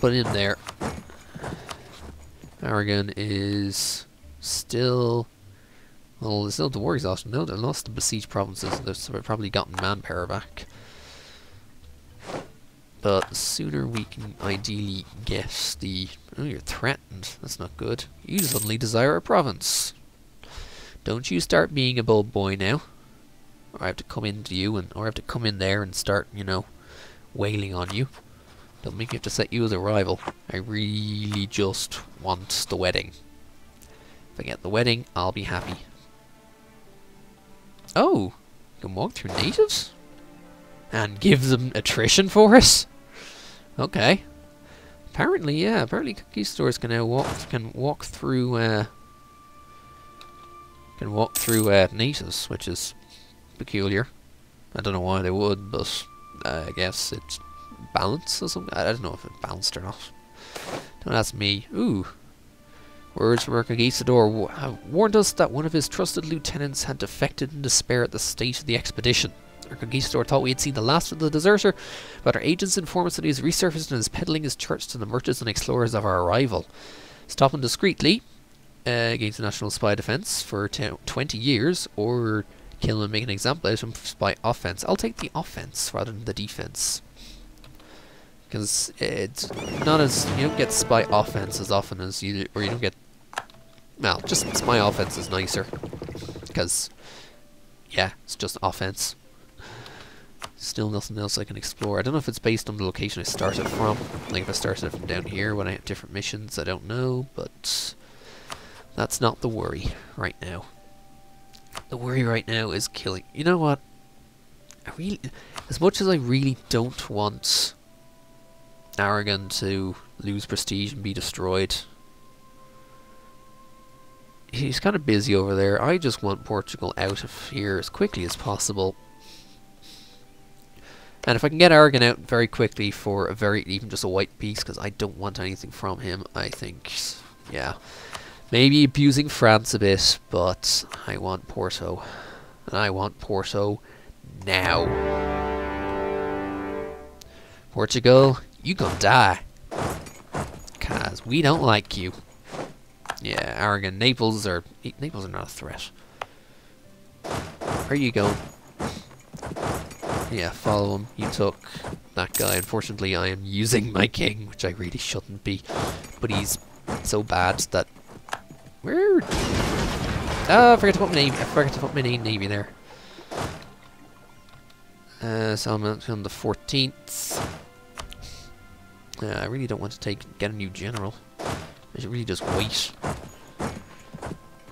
put in there. Power gun is still... Well, there's no the war exhaustion. No, they lost the besieged provinces, so they've probably gotten manpower back. But the sooner we can ideally guess the... Oh, you're threatened. That's not good. You suddenly desire a province. Don't you start being a bold boy now. Or I have to come into you, and or I have to come in there and start, you know, wailing on you. Don't make me have to set you as a rival. I really just want the wedding. If I get the wedding, I'll be happy. Oh! You can walk through natives? And give them attrition for us? Okay. Apparently, yeah. Apparently conquistadors can now walk through natives, which is peculiar. I don't know why they would, but I guess it's balanced or something. I don't know if it's balanced or not. Don't ask me. Ooh. Words from Erko Gisador warned us that one of his trusted lieutenants had defected in despair at the state of the expedition. Erko Gisador thought we had seen the last of the deserter, but our agents informed us that he has resurfaced and is peddling his church to the merchants and explorers of our arrival. Stop him discreetly against the national spy defense for 20 years, or kill him and make an example out of him for spy offense. I'll take the offense rather than the defense. Because it's not as... You don't get spy offense as often as you... Or you don't get... Well, just spy offense is nicer. Because... Yeah, it's just offense. Still nothing else I can explore. I don't know if it's based on the location I started from. Like, if I started from down here when I have different missions, I don't know. But... That's not the worry right now. The worry right now is killing... You know what? I really... As much as I really don't want... Aragon to lose prestige and be destroyed. He's kind of busy over there. I just want Portugal out of here as quickly as possible. And if I can get Aragon out very quickly for a very even just a white piece, because I don't want anything from him, I think, yeah, maybe abusing France a bit, but I want Porto, and I want Porto now. Portugal. You gonna die. Cause we don't like you. Yeah, Aragon. Naples are not a threat. Where are you going? Yeah, follow him. You took that guy. Unfortunately, I am using my king, which I really shouldn't be. But he's so bad that... Where? Oh, I forgot to put my navy. I forgot to put my navy there. So I'm on the 14th. I really don't want to get a new general. I should really just wait.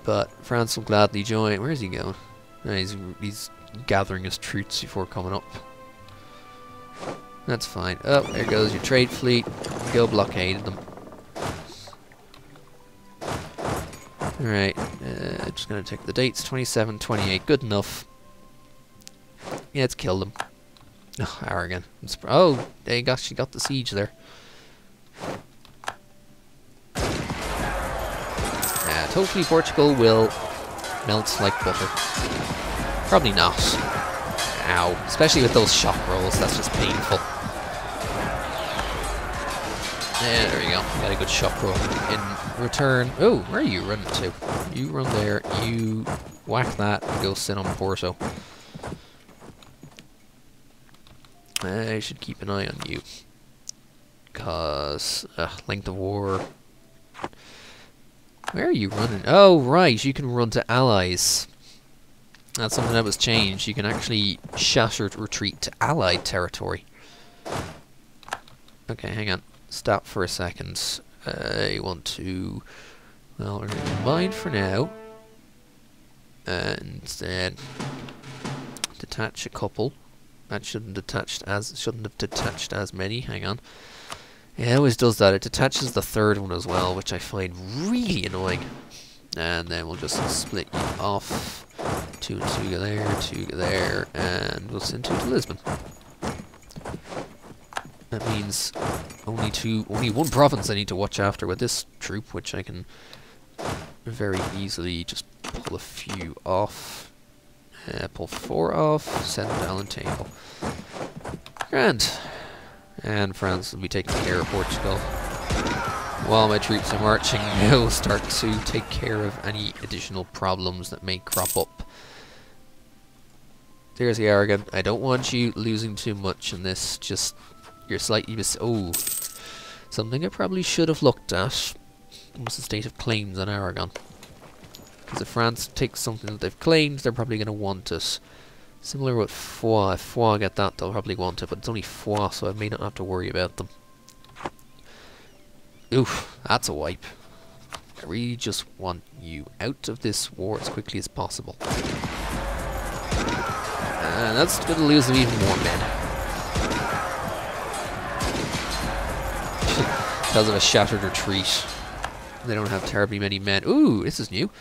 But France will gladly join. Where is he going? No, he's gathering his troops before coming up. That's fine. Oh, there goes your trade fleet. Go blockade them. Alright, just going to take the dates. 27, 28. Good enough. Yeah, let's kill them. Oh, Aragon. Oh, they actually got the siege there. And hopefully Portugal will melt like butter. Probably not. Ow. Especially with those shock rolls, that's just painful. Yeah, there you go. Got a good shock roll in return. Oh, where are you running to? You run there, you whack that, and go sit on Porto. I should keep an eye on you. Because, length of war. Where are you running? Oh, right, you can run to allies. That's something that was changed. You can actually shattered retreat to allied territory. Okay, hang on. Stop for a second. I want to... Well, we're going to combine for now. And then... Detach a couple. That shouldn't have detached as many. Hang on. Yeah, it always does that. It detaches the third one as well, which I find really annoying. And then we'll just split you off. Two there, and we'll send two to Lisbon. That means only one province I need to watch after with this troop, which I can very easily just pull a few off. Pull four off, send them to Alentejo. Grand. And France will be taking care of Portugal. While my troops are marching, they'll start to take care of any additional problems that may crop up. Seriously, Aragon, I don't want you losing too much in this. Just, you're slightly oh, something I probably should have looked at was the state of claims on Aragon. Because if France takes something that they've claimed, they're probably going to want it. Similar with Foix. If Foix get that, they'll probably want it, but it's only Foix, so I may not have to worry about them. Oof, that's a wipe. I really just want you out of this war as quickly as possible. And that's going to lose them even more men. Because of a shattered retreat. They don't have terribly many men. Ooh, this is new.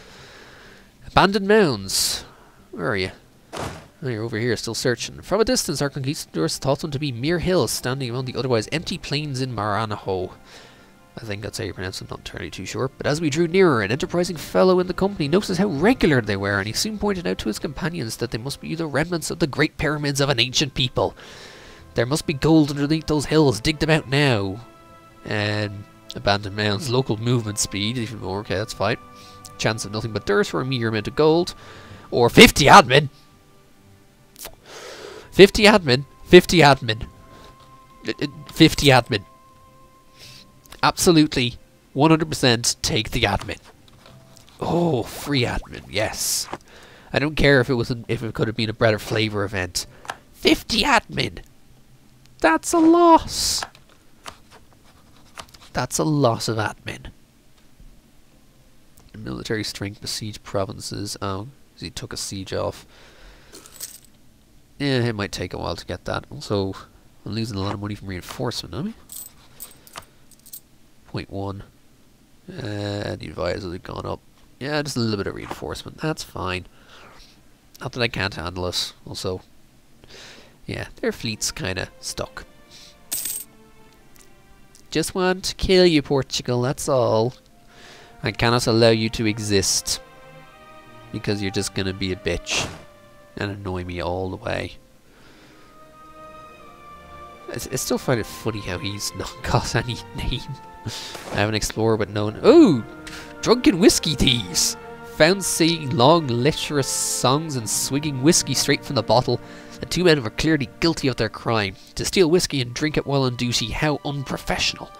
Abandoned mounds. Where are you? Oh, you're over here, still searching. From a distance, our conquistadors thought them to be mere hills standing among the otherwise empty plains in Maranhão. I think that's how you pronounce them, not entirely too sure. But as we drew nearer, an enterprising fellow in the company noticed how regular they were, and he soon pointed out to his companions that they must be the remnants of the great pyramids of an ancient people. There must be gold underneath those hills, dig them out now. And abandoned mounds, local movement speed, even more, okay, that's fine. Chance of nothing but dirt for a meager amount of gold. Or 50 admin! 50 admin, 50 admin, 50 admin. Absolutely, 100% take the admin. Oh, free admin, yes. I don't care if it wasn't, if it could have been a bread or flavour event. 50 admin. That's a loss. That's a loss of admin. The military strength besieged provinces. Oh, he took a siege off. Yeah, it might take a while to get that. Also, I'm losing a lot of money from reinforcement, aren't we? 0.1. The advisors have gone up. Yeah, just a little bit of reinforcement. That's fine. Not that I can't handle it. Also, yeah, their fleet's kind of stuck. Just want to kill you, Portugal, that's all. I cannot allow you to exist. Because you're just going to be a bitch. And annoy me all the way. I still find it funny how he's not got any name. I have an explorer but no one. Ooh! Drunken whiskey thieves! Found singing long, lecherous songs and swigging whiskey straight from the bottle. The two men were clearly guilty of their crime. To steal whiskey and drink it while on duty, how unprofessional.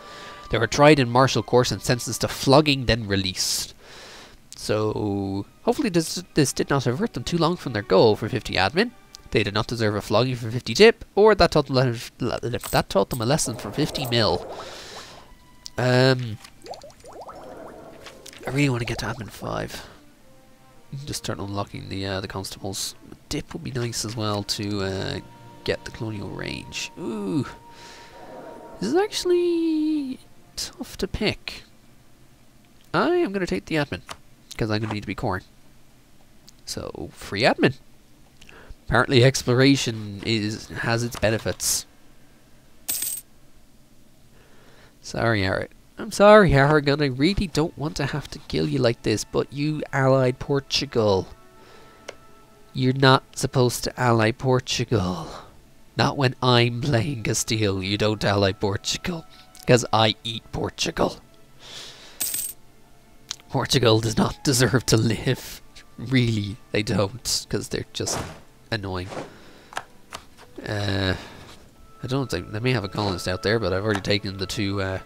They were tried in martial course and sentenced to flogging, then released. So, hopefully this did not avert them too long from their goal for 50 admin. They did not deserve a flogging for 50 tip, or that taught them a lesson for 50 mil. I really want to get to admin 5. Just start unlocking the constables. Dip would be nice as well to get the colonial range. Ooh, this is actually tough to pick. I am going to take the admin because I'm going to need to be corn. So free admin. Apparently exploration has its benefits. Sorry, Aragon. I'm sorry, Aragon. I really don't want to have to kill you like this, but you allied Portugal. You're not supposed to ally Portugal. Not when I'm playing Castile. You don't ally Portugal. Because I eat Portugal. Portugal does not deserve to live. Really, they don't. Because they're just... annoying. I don't think they may have a colonist out there, but I've already taken the two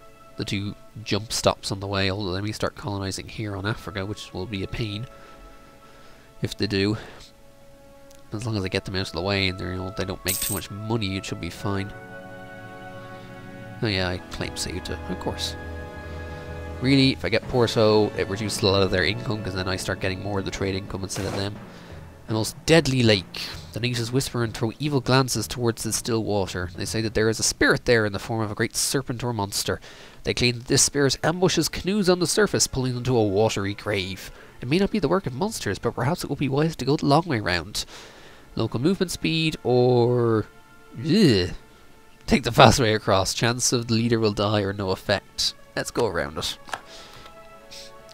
jump stops on the way. Although they may start colonizing here on Africa, which will be a pain if they do. As long as I get them out of the way and they don't make too much money, it should be fine. Oh yeah, I claim Ceuta, of course. Really, if I get Porto, it reduces a lot of their income because then I start getting more of the trade income instead of them. The most deadly lake. The natives whisper and throw evil glances towards the still water. They say that there is a spirit there in the form of a great serpent or monster. They claim that this spirit ambushes canoes on the surface, pulling them to a watery grave. It may not be the work of monsters, but perhaps it would be wise to go the long way round. Local movement speed, or... ugh. Take the fast way across. Chance of the leader will die or no effect. Let's go around it.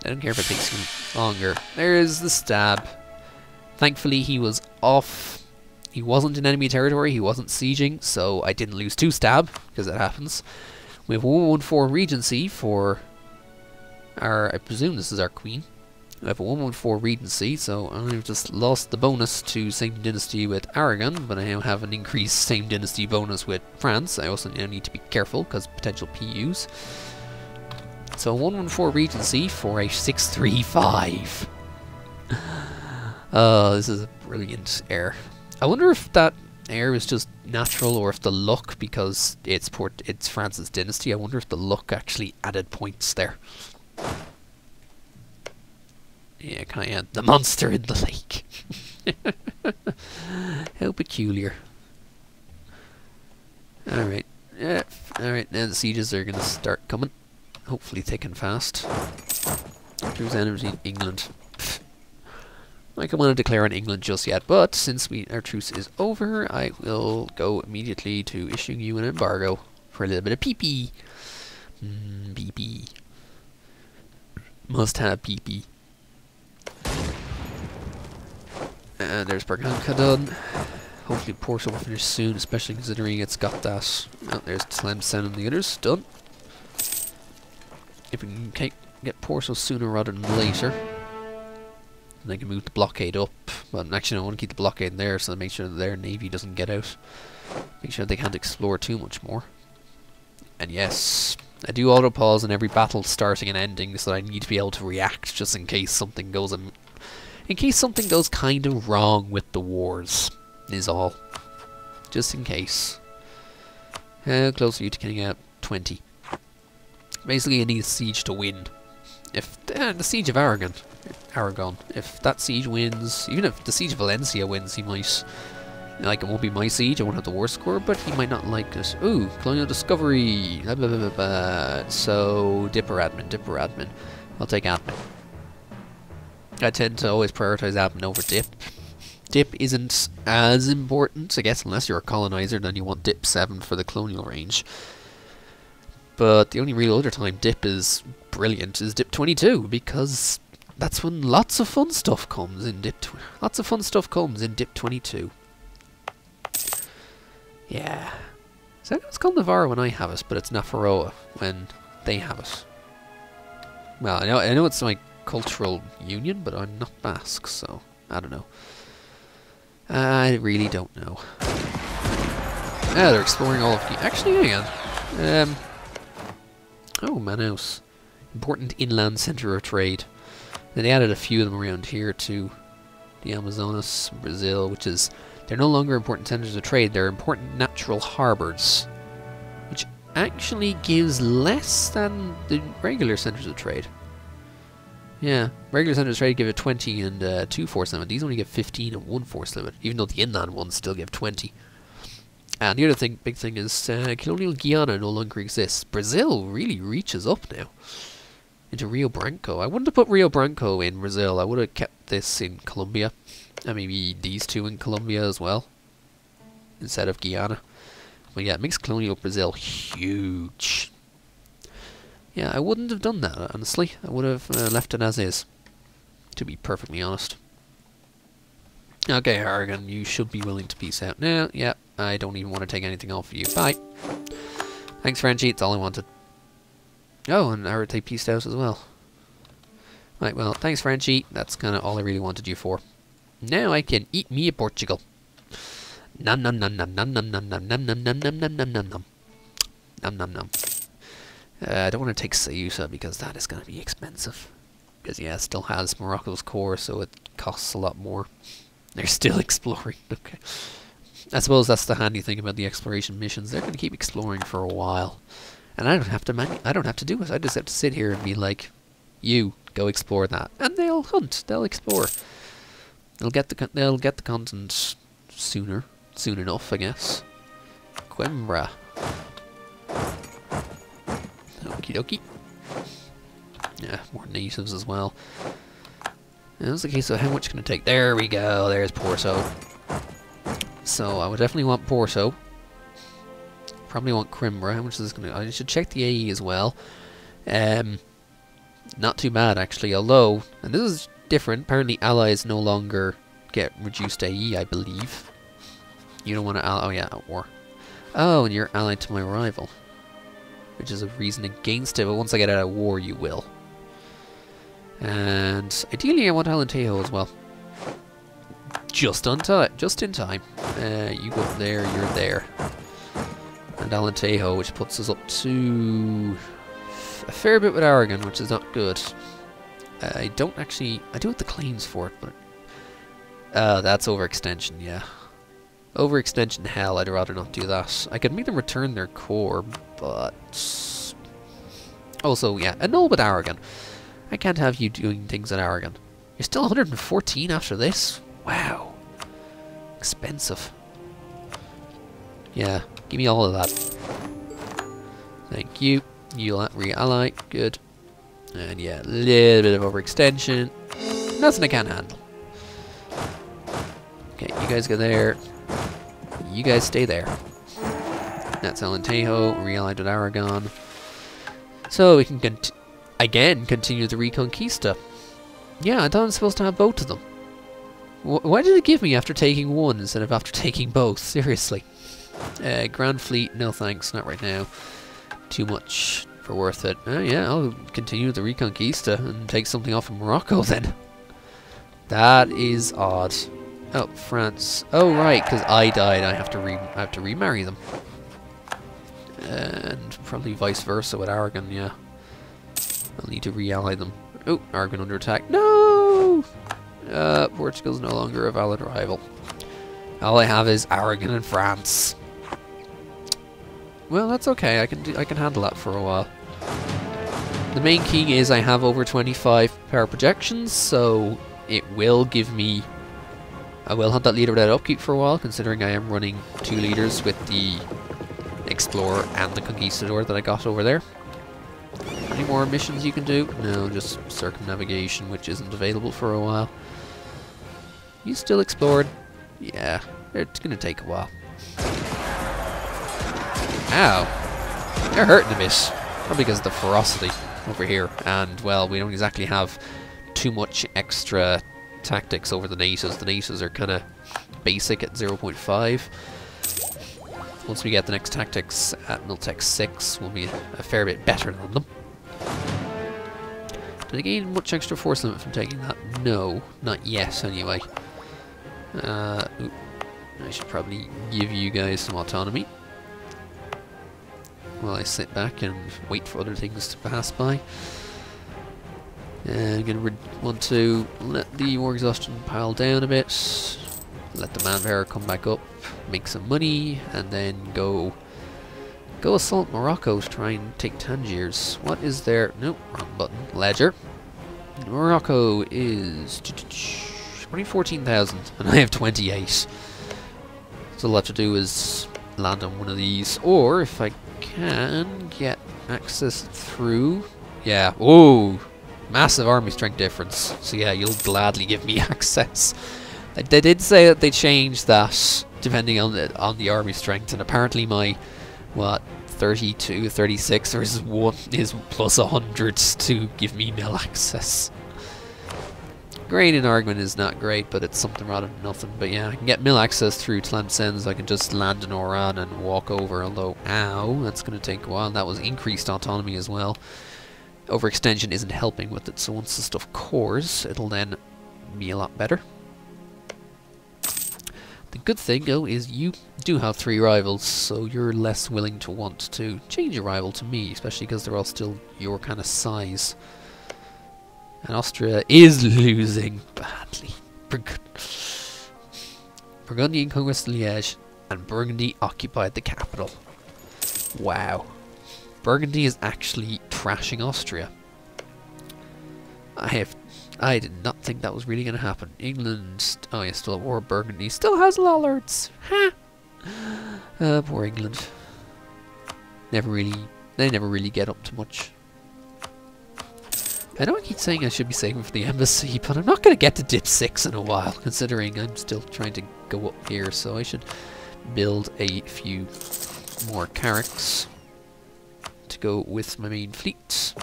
I don't care if it takes longer. There's the stab. Thankfully he was off, he wasn't in enemy territory, he wasn't sieging, so I didn't lose two stab, because that happens. We have 114 Regency for our, I presume this is our Queen. We have a 114 Regency, so I've just lost the bonus to same dynasty with Aragon, but I now have an increased same dynasty bonus with France. I also now need to be careful because potential PUs. So 114 Regency for a 635. Oh, this is a brilliant heir. I wonder if that heir is just natural or if the luck, because it's France's dynasty, I wonder if the luck actually added points there. Yeah, can I add the monster in the lake? How peculiar. Alright. Alright, now the sieges are going to start coming. Hopefully taken fast. Who's enemies in England? Pfft. I don't want to declare on England just yet, but since our truce is over, I will go immediately to issuing you an embargo for a little bit of pee-pee. Pee-pee. Must have pee-pee. And there's Berganca done. Hopefully Porto will finish soon, especially considering it's got that. Oh, there's Tlemcen and the others. Done. If we can get Porto sooner rather than later, then I can move the blockade up. But actually I want to keep the blockade there, so make sure that their navy doesn't get out. Make sure they can't explore too much more. And yes, I do auto-pause in every battle starting and ending, so I need to be able to react just in case something goes in. In case something goes kind of wrong with the wars, is all. Just in case. How close are you to getting out? 20. Basically, I need a siege to win. If the siege of Aragon. If that siege wins, even if the siege of Valencia wins, he might like it. Won't be my siege. I won't have the war score, but he might not like us. Ooh, colonial discovery. Blah, blah, blah, blah, blah. So dipper admin. I'll take admin. I tend to always prioritise admin over dip. Dip isn't as important, I guess, unless you're a colonizer, then you want dip 7 for the colonial range. But the only real other time dip is brilliant is dip 22, because that's when lots of fun stuff comes in dip. Lots of fun stuff comes in dip 22. Yeah. So it's called Navarro when I have it, but it's Nafaroa when they have it. Well, I know it's like cultural union, but I'm not Basque, so I don't know. I really don't know. Ah, they're exploring all of the... Actually, hang on. Oh, Manaus. Important inland centre of trade. And they added a few of them around here to the Amazonas, Brazil, which is... They're no longer important centres of trade, they're important natural harbours. Which actually gives less than the regular centres of trade. Yeah, regular centers trade give it 20 and 2 force limit. These only give 15 and 1 force limit, even though the inland ones still give 20. And the other thing, big thing is colonial Guiana no longer exists. Brazil really reaches up now into Rio Branco. I wouldn't have put Rio Branco in Brazil. I would have kept this in Colombia, and maybe these two in Colombia as well, instead of Guiana. But yeah, it makes colonial Brazil huge. Yeah, I wouldn't have done that, honestly. I would have left it as is, to be perfectly honest. Okay, Aragon, you should be willing to peace out now. Yeah, I don't even want to take anything off of you. Bye. Thanks, Frenchie. It's all I wanted. Oh, and Arate peaced out as well. Right, well, thanks, Frenchie. That's kind of all I really wanted you for. Now I can eat me a Portugal. Nom nom nom nom nom nom nom nom nom nom nom nom nom nom nom nom nom nom nom. I don't want to take Ceuta because that is going to be expensive. Because, yeah, it still has Morocco's core, so it costs a lot more. They're still exploring. Okay. I suppose that's the handy thing about the exploration missions. They're going to keep exploring for a while. And I don't have to do it. I just have to sit here and be like, you, go explore that. And they'll hunt. They'll explore. They'll get the content sooner. Soon enough, I guess. Coimbra. Okie dokie. Yeah, more natives as well. That's the case, so how much can it take? There we go, there's Porto. So I would definitely want Porto. Probably want Coimbra. How much is this going to... I should check the AE as well. Not too bad actually, although... And this is different, apparently allies no longer get reduced AE, I believe. You don't want to... Oh yeah, at war. Oh, and you're allied to my rival. which is a reason against it, but once I get out of war, you will. And ideally I want Alentejo as well. Just on time, just in time. You go there, you're there. And Alentejo, which puts us up to a fair bit with Aragon, which is not good. I don't actually, I do have the claims for it, but that's overextension, yeah. Overextension hell, I'd rather not do that. I could make them return their core, but also, yeah, annul with Aragon. I can't have you doing things in Aragon. You're still 114 after this? Wow. Expensive. Yeah, give me all of that. Thank you. You re-ally, good. And yeah, a little bit of overextension. Nothing I can't handle. Okay, you guys go there. You guys stay there. That's Alentejo, re-allied with Aragon. So we can continue the Reconquista. Yeah, I thought I was supposed to have both of them. Why did it give me after taking one instead of after taking both? Seriously. Grand Fleet, no thanks, not right now. Too much for worth it. Yeah, I'll continue the Reconquista and take something off of Morocco then. That is odd. Oh, France. Oh right, because I died, I have to remarry them. And probably vice versa with Aragon, yeah. I'll need to re-ally them. Oh, Aragon under attack. No! Portugal's no longer a valid rival. All I have is Aragon and France. Well, that's okay. I can handle that for a while. The main key is I have over 25 power projections, so it will give me. I will have that leader without upkeep for a while, considering I am running 2 leaders with the Explorer and the Conquistador that I got over there. Any more missions you can do? No, just circumnavigation, which isn't available for a while. You still explored? Yeah, it's gonna take a while. Ow! They're hurting a bit. Probably because of the ferocity over here. And, well, we don't exactly have too much extra tactics over the natives. The natives are kind of basic at 0.5. Once we get the next tactics at Miltech 6, we'll be a fair bit better than them. Did I gain much extra force limit from taking that? No, not yet anyway. Ooh, I should probably give you guys some autonomy. While I sit back and wait for other things to pass by. I'm going to want to let the war exhaustion pile down a bit. Let the manpower come back up, make some money, and then go assault Morocco to try and take Tangiers. What is their... Nope, wrong button. Ledger. Morocco is... 14,000, and I have 28. So all I have to do is land on one of these, or if I can get access through... Yeah, oh, massive army strength difference. So yeah, you'll gladly give me access. They did say that they changed that depending on the army strength, and apparently my, what, 32, 36 versus 1 is plus 100 to give me nil access. Grain in Argument is not great, but it's something rather than nothing. But yeah, I can get mill access through Tlemcen, so I can just land in Oran and walk over, although, ow, that's going to take a while. That was increased autonomy as well. Overextension isn't helping with it, so once the stuff cores, it'll then be a lot better. The good thing, though, is you do have 3 rivals, so you're less willing to want to change a rival to me, especially because they're all still your kind of size. And Austria is losing badly. Burgundy conquered Liège, and Burgundy occupied the capital. Wow. Burgundy is actually trashing Austria. I did not think that was really going to happen. England... Oh yeah, still at war. Burgundy still has Lollards. Ha! Poor England. They never really get up to much. I know I keep saying I should be saving for the embassy, but I'm not going to get to dip 6 in a while, considering I'm still trying to go up here, so I should build a few more carracks to go with my main fleet.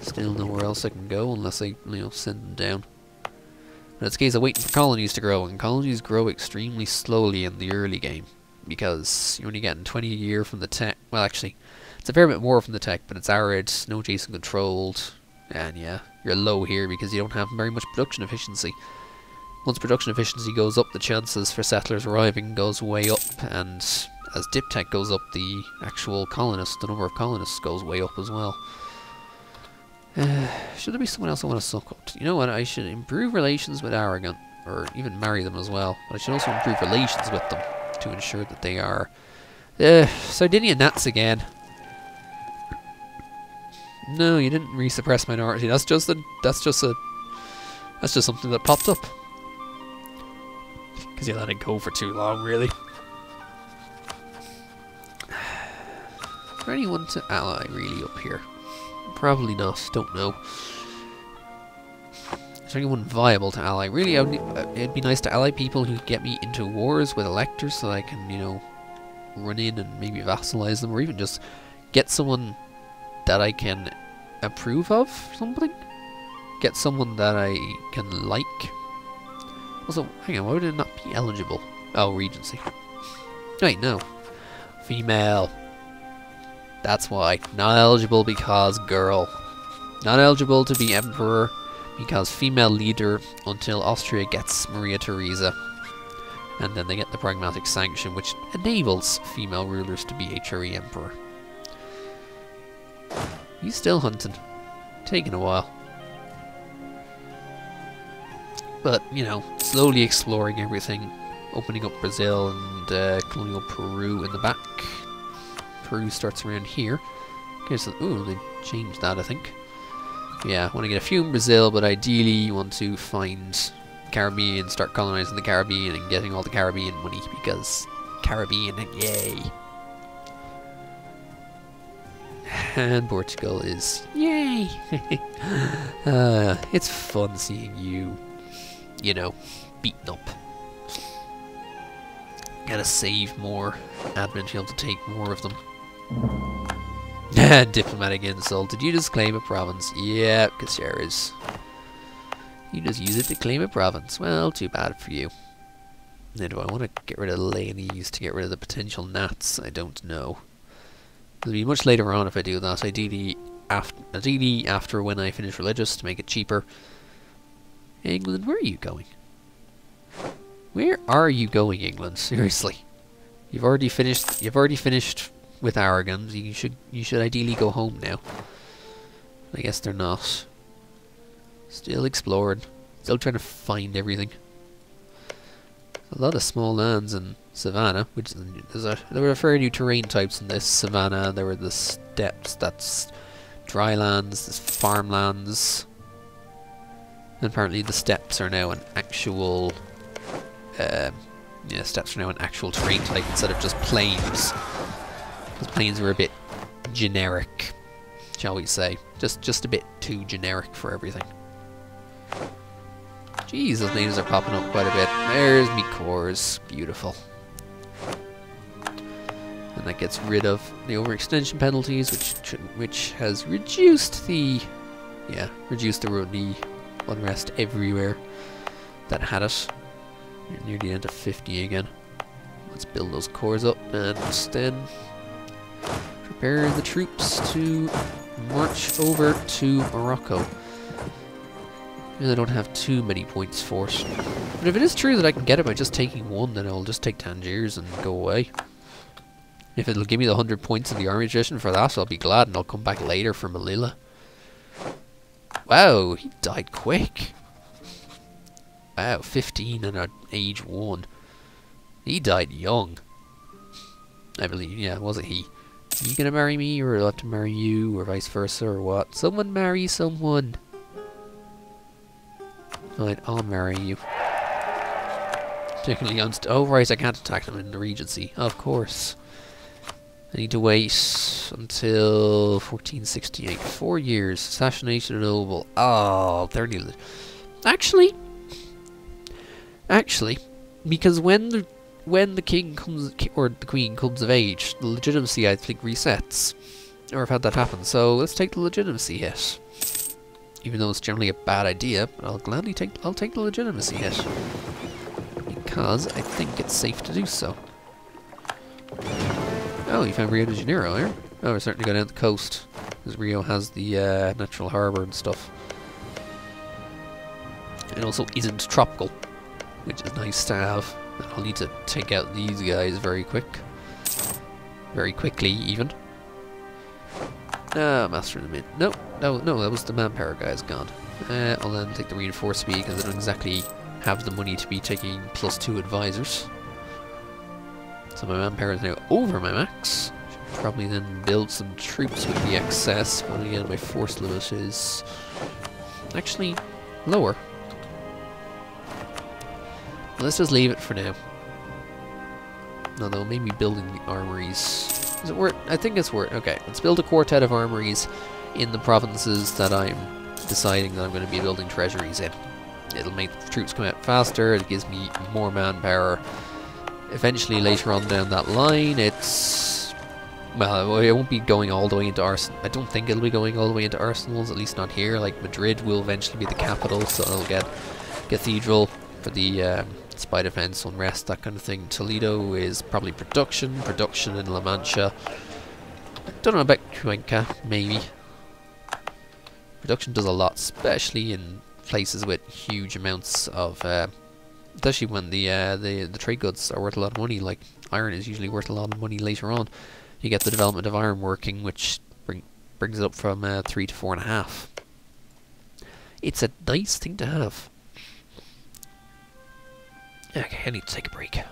Still nowhere else I can go unless I, send them down. In this case, I'm waiting for colonies to grow, and colonies grow extremely slowly in the early game, because you're only getting 20 a year from the 10... Well, actually, It's a fair bit more from the tech, but it's arid, no Jason controlled, and yeah, you're low here because you don't have very much production efficiency. Once production efficiency goes up, the chances for settlers arriving goes way up, and as diptech goes up, the actual colonists, the number of colonists goes way up as well. Should there be someone else I want to suck up to? You know what, I should improve relations with Aragon, or even marry them as well, but I should also improve relations with them to ensure that they are... Sardinia Nats again. No, you didn't resuppress minority. That's just something that popped up. Because you let it go for too long, really. Is there anyone to ally really up here? Probably not. Don't know. Is there anyone viable to ally? Really, it'd be nice to ally people who get me into wars with electors, so I can, you know, run in and maybe vassalize them, or even just get someone that I can approve of something. Get someone that I can like. Also, hang on, why would it not be eligible? Oh, Regency. Wait, no. Female. That's why. Not eligible because girl. Not eligible to be emperor because female leader until Austria gets Maria Theresa. And then they get the Pragmatic Sanction, which enables female rulers to be HRE emperor. He's still hunting. Taking a while. But, you know, slowly exploring everything. Opening up Brazil and colonial Peru in the back. Peru starts around here. Okay, so, ooh, they changed that, I think. Yeah, I want to get a few in Brazil, but ideally you want to find Caribbean, start colonizing the Caribbean and getting all the Caribbean money, because Caribbean, yay! And Portugal is yay! It's fun seeing you, you know, beaten up. Gotta save more. Admin field to take more of them. Diplomatic insult. Did you just claim a province? Yeah, Caceres. You just use it to claim a province. Well, too bad for you. Now, do I want to get rid of Leonese to get rid of the potential Nats? I don't know. It'll be much later on if I do that. Ideally after when I finish religious to make it cheaper. England, where are you going? Where are you going, England? Seriously. You've already finished with Aragon. You should ideally go home now. I guess they're not. Still exploring. Still trying to find everything. A lot of small lands in Savannah, which is there were a fair few terrain types in this Savannah. There were the steppes, that's dry lands, there's farmlands. And apparently the steppes are now an actual terrain type instead of just plains. Because plains were a bit generic, shall we say. Just a bit too generic for everything. Jeez, those names are popping up quite a bit. There's Mikors. Beautiful. And that gets rid of the overextension penalties, which has reduced the... yeah, reduced the Rodney unrest everywhere that had it. Near the end of 50 again. Let's build those cores up and then prepare the troops to march over to Morocco. And I don't have too many points for it. But if it is true that I can get it by just taking one, then I'll just take Tangiers and go away. If it'll give me the 100 points in the army tradition for that, I'll be glad, and I'll come back later for Melilla. Wow, he died quick. Wow, 15 and at age 1. He died young. I believe, yeah, was it he? Are you gonna marry me, or I'll have to marry you, or vice versa, or what? Someone marry someone. Fine, I'll marry you. Particularly on... oh, right, I can't attack them in the Regency. Of course. I need to wait until 1468. 4 years. Assassination of noble. Oh, 30... Actually, because when the king comes, or the queen comes of age, the legitimacy, I think, resets. Or I've had that happen, so let's take the legitimacy hit. Even though it's generally a bad idea, but I'll gladly take the legitimacy hit. Because I think it's safe to do so. Oh, you found Rio de Janeiro here. Oh, we're starting to go down the coast, because Rio has the natural harbour and stuff. It also isn't tropical, which is nice to have. And I'll need to take out these guys very quickly even. Ah, Master of the Mint. No, that was the manpower guy's gone. I'll then take the reinforced speed because I don't exactly have the money to be taking +2 advisors. So my manpower is now over my max. Should probably then build some troops with the excess, but again my force limit is actually lower. Let's just leave it for now. Although maybe building the armories. Is it worth? I think it's worth. Okay, let's build a quartet of armories in the provinces that I'm deciding that I'm going to be building treasuries in. It'll make the troops come out faster. It gives me more manpower. Eventually, later on down that line, it's well, it won't be going all the way into arsenal. I don't think it'll be going all the way into arsenals. At least not here. Like Madrid will eventually be the capital, so it'll get cathedral for the. Spy defense, unrest, that kind of thing. Toledo is probably production in La Mancha. I don't know about Cuenca, maybe. Production does a lot, especially in places with huge amounts of, especially when the trade goods are worth a lot of money, like iron is usually worth a lot of money later on. You get the development of iron working, which brings it up from 3 to 4.5. It's a nice thing to have. Okay, I need to take a break.